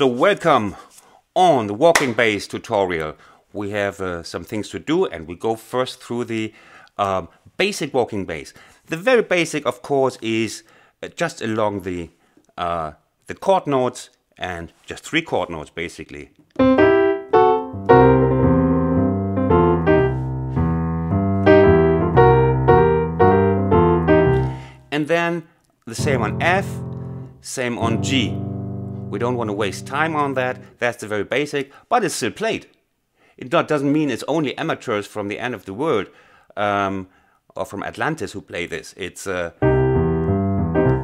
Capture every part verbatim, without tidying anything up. So welcome on the walking base tutorial. We have uh, some things to do, and we go first through the um, basic walking base. The very basic, of course, is just along the uh, the chord notes, and just three chord notes basically. And then the same on F, same on G. We don't want to waste time on that. That's the very basic, but it's still played. It not, doesn't mean it's only amateurs from the end of the world um, or from Atlantis who play this. It's uh,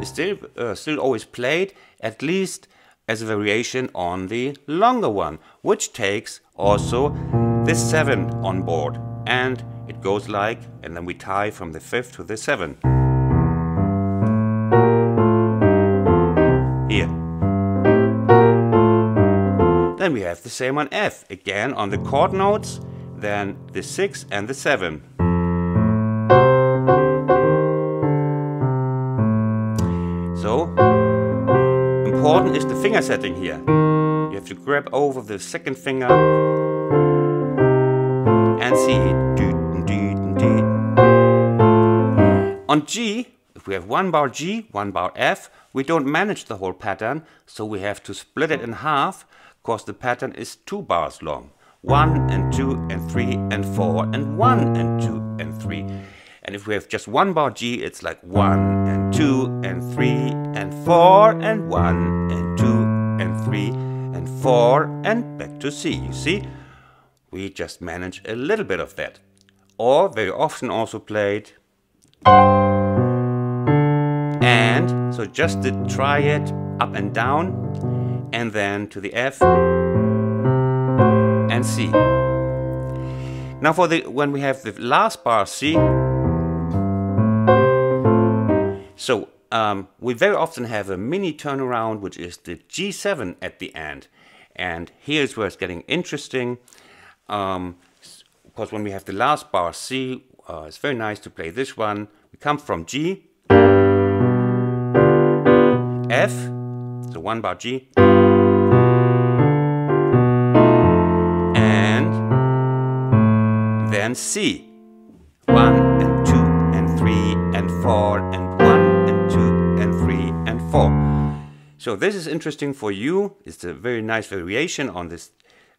still uh, still always played, at least as a variation on the longer one, which takes also this seven on board. And it goes like, and then we tie from the fifth to the seven. Here. Then we have the same on F, again on the chord notes, then the six and the seven. So, important is the finger setting here. You have to grab over the second finger and see it. On G, if we have one bar G, one bar F, we don't manage the whole pattern, so we have to split it in half, because the pattern is two bars long. One and two and three and four and one and two and three. And if we have just one bar G, it's like one and two and three and four and one and two and three and four and back to C. You see, we just manage a little bit of that. Or very often also played. And so just to try it up and down, and then to the F and C. Now for the when we have the last bar C, so um, we very often have a mini turnaround, which is the G seven at the end, and here's where it's getting interesting, um, because when we have the last bar C, uh, it's very nice to play this one. We come from G. F, so one bar G, and then C, one and two and three and four and one and two and three and four. So this is interesting for you. It's a very nice variation on this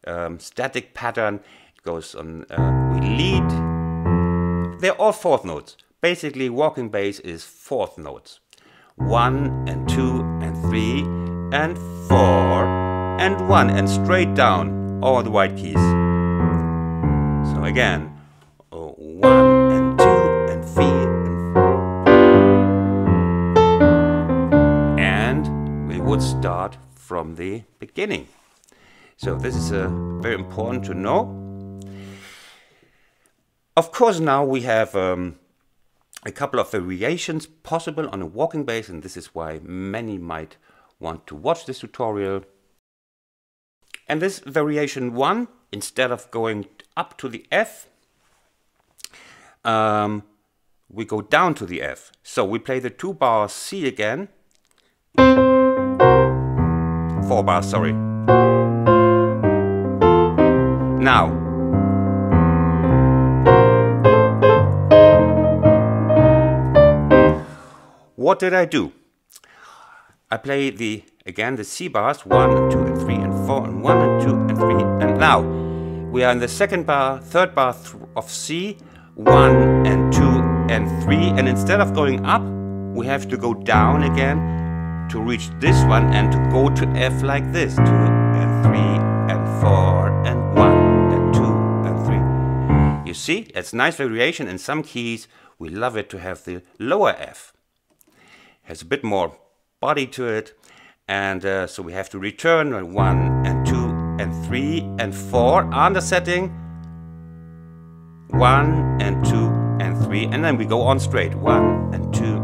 um, static pattern. It goes on, uh, we lead, they're all fourth notes. Basically walking bass is fourth notes. One and two and three and four and one, and straight down all the white keys. So again, oh, one and two and three and four, and we would start from the beginning. So this is uh, very important to know. Of course, now we have um, a couple of variations possible on a walking bass, and this is why many might want to watch this tutorial. And this variation one, instead of going up to the F, um, we go down to the F. So we play the two bar C again, four bars, sorry. Now. What did I do? I play the, again, the C bars, one and two and three and four and one and two and three, and now we are in the second bar, third bar of C, one and two and three, and instead of going up, we have to go down again to reach this one and to go to F like this, two and three and four and one and two and three. You see, it's a nice variation. In some keys, we love it to have the lower F. Has a bit more body to it, and uh, so we have to return on one and two and three and four under setting, one and two and three, and then we go on straight, one and two.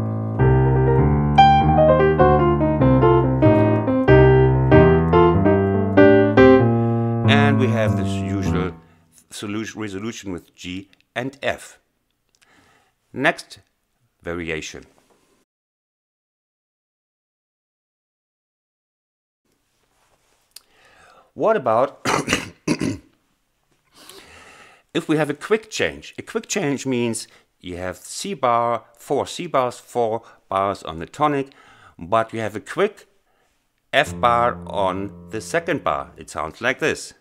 And we have this usual solution resolution with G and F. Next variation. What about if we have a quick change? A quick change means you have C bar, four C bars, four bars on the tonic, but you have a quick F bar on the second bar. It sounds like this.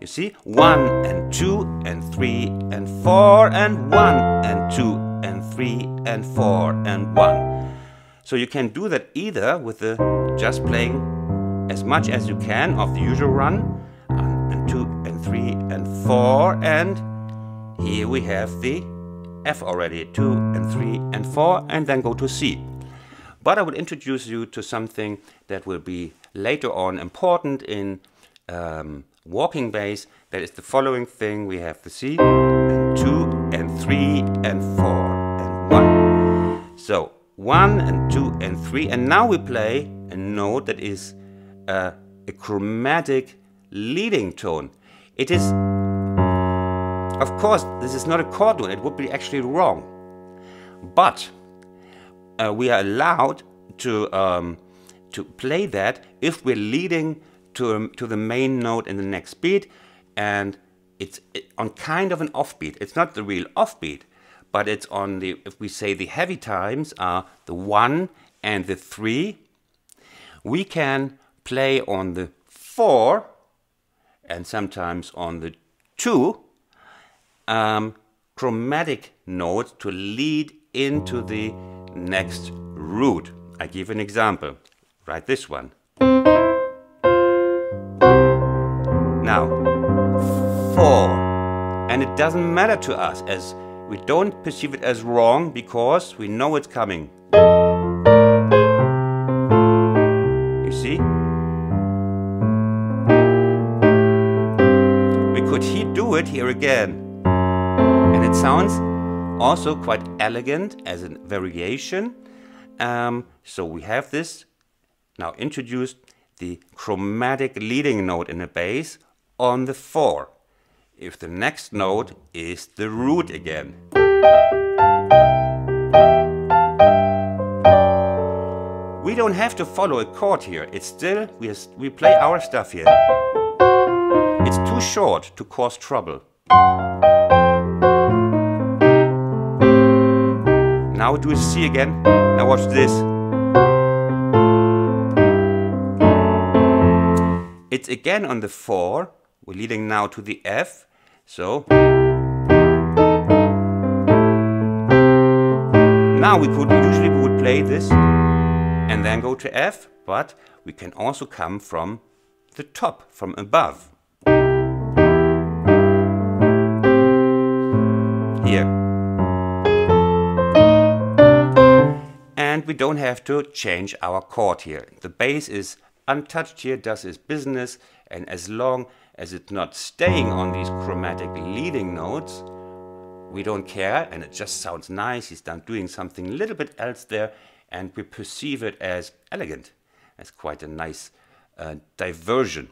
You see, one and two and three and four and one and two and three and four and one. So you can do that either with the just playing as much as you can of the usual run, one and two and three and four, and here we have the F already, two and three and four, and then go to C. But I would introduce you to something that will be later on important in um, walking bass. That is the following thing. We have the C and two and three and four and one. So one and two and three, and now we play a note that is Uh, a chromatic leading tone. It is, of course, this is not a chord tone, it would be actually wrong. But uh, we are allowed to, um, to play that if we're leading to, um, to the main note in the next beat, and it's on kind of an offbeat. It's not the real offbeat, but it's on the, if we say the heavy times are the one and the three, we can play on the four and sometimes on the two um, chromatic notes to lead into the next root. I give an example. Write this one. Now, four. And it doesn't matter to us, as we don't perceive it as wrong because we know it's coming. You see? Could he do it here again? And it sounds also quite elegant as a variation. Um, so we have this now introduced, the chromatic leading note in the bass on the four. If the next note is the root again. We don't have to follow a chord here. It's still, we, we play our stuff here. It's too short to cause trouble. Now do a C again. Now watch this. It's again on the four. We're leading now to the F. So now we could usually we would play this and then go to F, but we can also come from the top, from above. Here. And we don't have to change our chord here. The bass is untouched here, does its business, and as long as it's not staying on these chromatic leading notes, we don't care, and it just sounds nice. He's done doing something a little bit else there, and we perceive it as elegant, as quite a nice uh, diversion.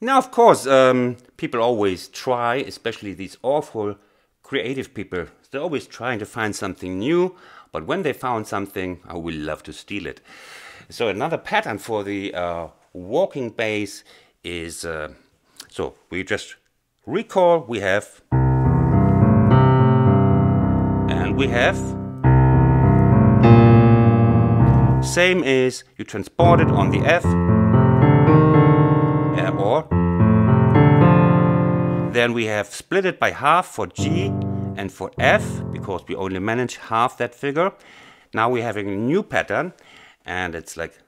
Now, of course, um, people always try, especially these awful creative people, they're always trying to find something new, but when they found something, I would love to steal it. So another pattern for the uh, walking bass is, uh, so we just recall, we have, and we have, same is you transport it on the F, or then we have split it by half for G and for F, because we only manage half that figure. Now we're having a new pattern, and it's like,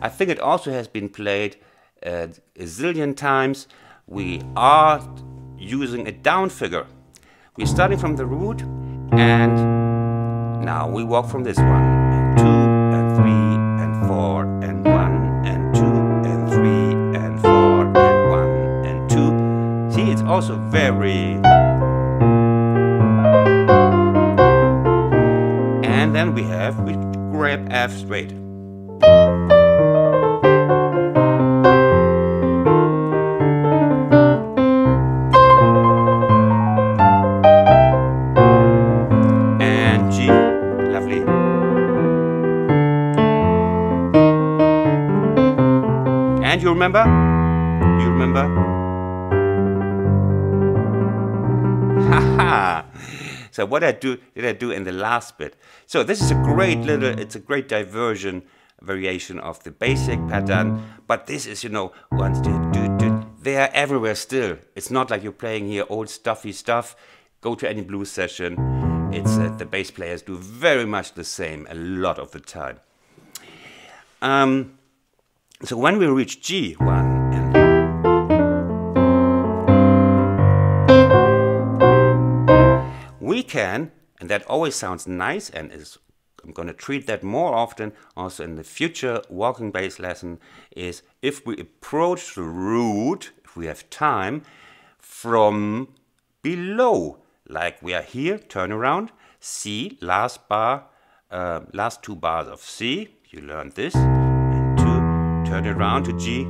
I think it also has been played uh, a zillion times. We are using a down figure. We're starting from the root, and now we walk from this one, and two, and three, and four, and one, and two, and three, and four, and one, and two, very. And then we have, we grab F straight. And G, lovely. And you remember? You remember? Haha! So what I do did I do in the last bit? So this is a great little, it's a great diversion variation of the basic pattern. But this is, you know, once do do do, they are everywhere still. It's not like you're playing here old stuffy stuff. Go to any blues session. It's uh, the bass players do very much the same a lot of the time. Um, so when we reach G one. We can, and that always sounds nice, and is, I'm going to treat that more often also in the future walking bass lesson, is if we approach the root, if we have time, from below, like we are here, turn around, C, last bar, uh, last two bars of C, you learned this, and two, turn around to G,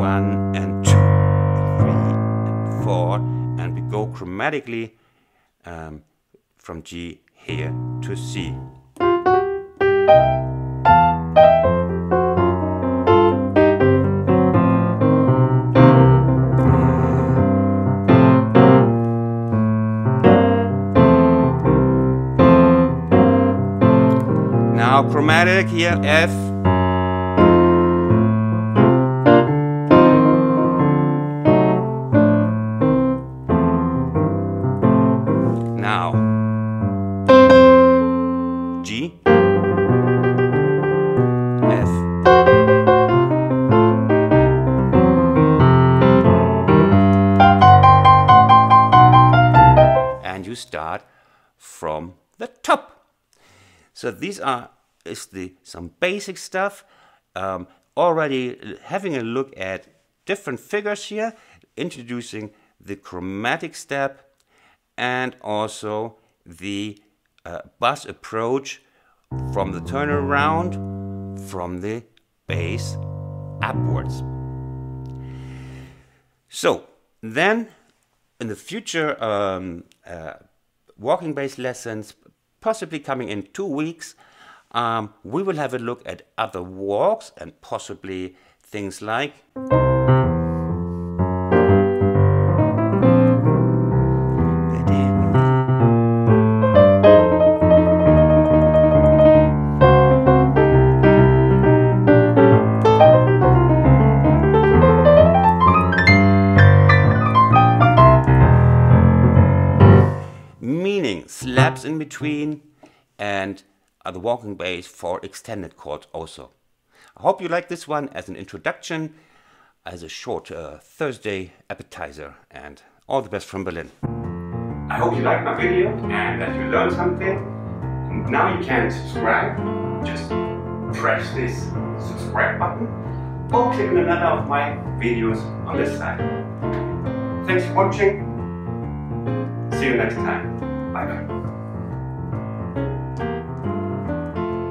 one and two, and three and four, and we go chromatically Um, from G here to C. Now chromatic here, F. From the top. So these are is the some basic stuff. Um, already having a look at different figures here, introducing the chromatic step and also the uh, bass approach from the turnaround from the bass upwards. So then in the future um, uh, walking bass lessons, possibly coming in two weeks. Um, we will have a look at other walks and possibly things like slaps in between and the walking bass for extended chords also. I hope you like this one as an introduction, as a short uh, Thursday appetizer, and all the best from Berlin. I hope you liked my video and that you learned something. And now you can subscribe. Just press this subscribe button or click on another of my videos on this side. Thanks for watching. See you next time. Bye-bye.